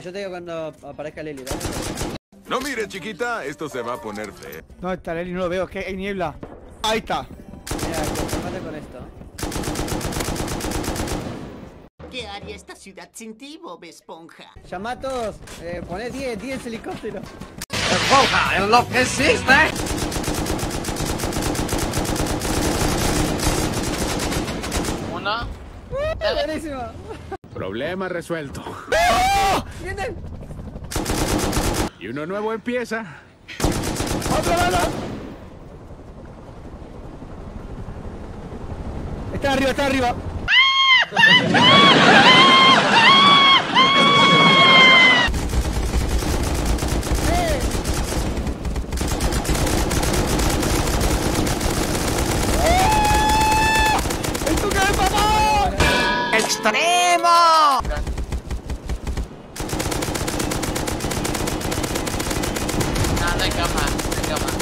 Yo te digo cuando aparezca Leli, ¿verdad? No mire, chiquita, esto se va a poner feo. No está Leli, no lo veo, es que hay niebla. Ahí está. Mira, confórmate con esto. ¿Qué haría esta ciudad sin ti, Bob Esponja? Llama a todos, poné 10 helicópteros. ¡Esponja, en lo que existe! Una. ¡Buenísimo! Problema resuelto. ¡Veo! ¡Vienen! Y uno nuevo empieza. ¡Otra bala! Está arriba, está arriba. ¡Extremo! Nada, no hay cama, no hay cama.